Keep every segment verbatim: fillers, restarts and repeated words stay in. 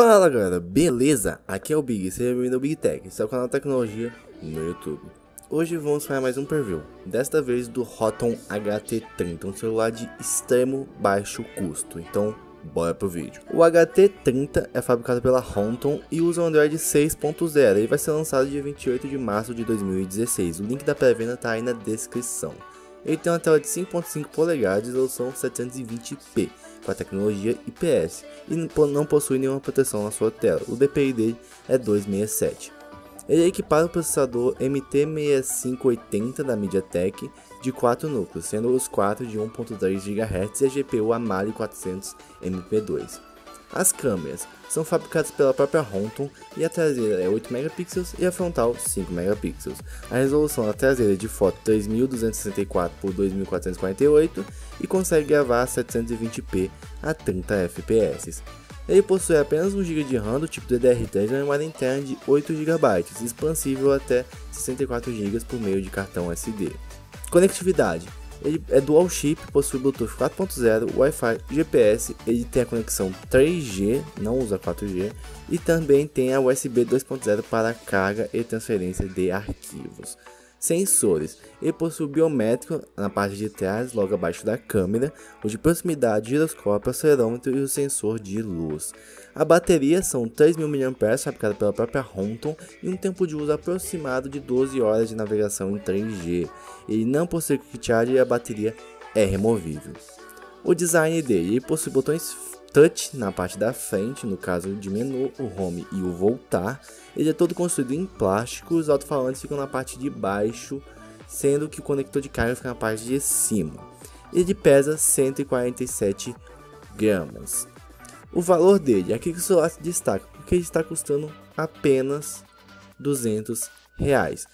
Fala galera, beleza? Aqui é o Big, seja bem-vindo ao Big Tech, esse é o canal de tecnologia no YouTube. Hoje vamos fazer mais um preview, desta vez do Homtom H T trinta, um celular de extremo baixo custo, então bora pro vídeo. O H T trinta é fabricado pela Homtom e usa o Android seis ponto zero e vai ser lançado dia vinte e oito de março de dois mil e dezesseis, o link da pré-venda tá aí na descrição. Ele tem uma tela de cinco ponto cinco polegadas de resolução setecentos e vinte p, com a tecnologia I P S, e não possui nenhuma proteção na sua tela. O D P I dele é duzentos e sessenta e sete. Ele é equipado com o processador M T seis cinco oito zero da MediaTek de quatro núcleos, sendo os quatro de um ponto três gigahertz e a G P U a Mali quatrocentos M P dois. As câmeras são fabricadas pela própria Homtom e a traseira é oito megapixels e a frontal cinco megapixels. A resolução da traseira é de foto três mil duzentos e sessenta e quatro por dois mil quatrocentos e quarenta e oito e consegue gravar setecentos e vinte p a trinta F P S. Ele possui apenas um gigabyte de RAM do tipo D D R três e uma memória interna de oito gigabytes, expansível até sessenta e quatro gigabytes por meio de cartão S D. Conectividade. Ele é dual chip, possui Bluetooth quatro ponto zero, Wi-Fi, G P S, ele tem a conexão três G, não usa quatro G, e também tem a U S B dois ponto zero para carga e transferência de arquivos. Sensores, ele possui o biométrico na parte de trás, logo abaixo da câmera, o de proximidade, giroscópio, acelerômetro e o sensor de luz. A bateria são três mil miliampères-hora fabricada pela própria Homtom e um tempo de uso aproximado de doze horas de navegação em três G. Ele não possui quick charge e a bateria é removível. O design dele, ele possui botões touch na parte da frente, no caso de menu, o home e o voltar. Ele é todo construído em plástico, os alto-falantes ficam na parte de baixo, sendo que o conector de carga fica na parte de cima. Ele pesa cento e quarenta e sete gramas. O valor dele, aqui que o celular se destaca, porque ele está custando apenas duzentos reais.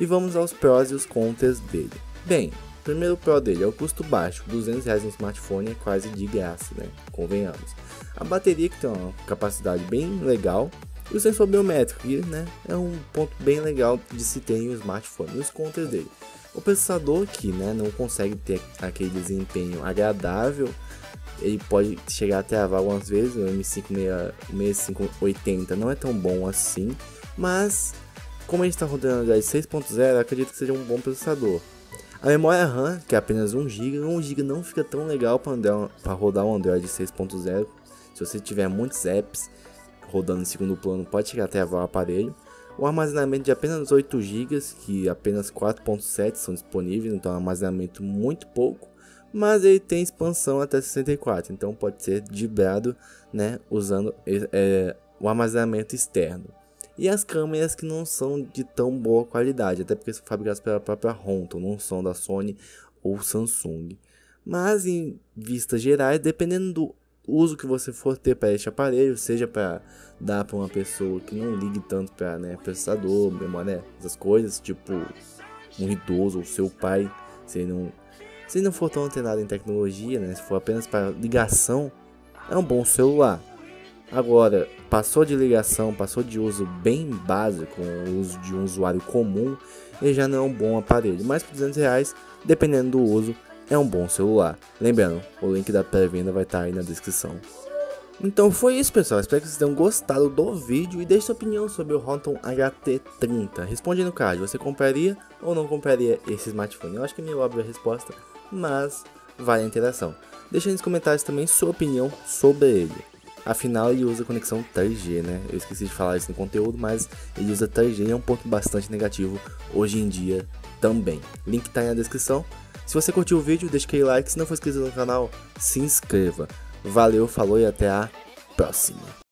E vamos aos prós e os contras dele. Bem, o primeiro pró dele é o custo baixo, duzentos reais no smartphone é quase de graça, né? Convenhamos. A bateria que tem uma capacidade bem legal. E o sensor biométrico, que, né, é um ponto bem legal de se ter em um smartphone. Os contras dele. O processador que, né, não consegue ter aquele desempenho agradável. Ele pode chegar a travar algumas vezes. O M cinco seis oito zero não é tão bom assim. Mas, como ele está rodando a seis ponto zero, acredito que seja um bom processador. A memória RAM, que é apenas um gigabyte. um gigabyte não fica tão legal para rodar um Android seis ponto zero. Se você tiver muitos apps rodando em segundo plano, pode chegar até travar o aparelho. O armazenamento de apenas oito gigabytes, que apenas quatro ponto sete são disponíveis, então é um armazenamento muito pouco, mas ele tem expansão até sessenta e quatro, então pode ser dobrado, né, usando é, o armazenamento externo. E as câmeras que não são de tão boa qualidade, até porque são fabricadas pela própria Homtom, não são da Sony ou Samsung. Mas em vistas gerais, dependendo do uso que você for ter para este aparelho, seja para dar para uma pessoa que não ligue tanto para, né, processador, memória, essas coisas, tipo um idoso ou seu pai, se ele não, se ele não for tão antenado em tecnologia, né, se for apenas para ligação, é um bom celular. Agora, passou de ligação, passou de uso bem básico, o uso de um usuário comum, ele já não é um bom aparelho, mas por duzentos reais, dependendo do uso, é um bom celular. Lembrando, o link da pré-venda vai estar aí na descrição. Então foi isso, pessoal, espero que vocês tenham gostado do vídeo e deixe sua opinião sobre o Homtom H T trinta. Responde no card, você compraria ou não compraria esse smartphone? Eu acho que é meio óbvia a resposta, mas vale a interação. Deixe aí nos comentários também sua opinião sobre ele. Afinal, ele usa conexão três G, né? Eu esqueci de falar isso no conteúdo, mas ele usa três G e é um ponto bastante negativo hoje em dia também. Link tá aí na descrição. Se você curtiu o vídeo, deixa aquele like. Se não for inscrito no canal, se inscreva. Valeu, falou e até a próxima.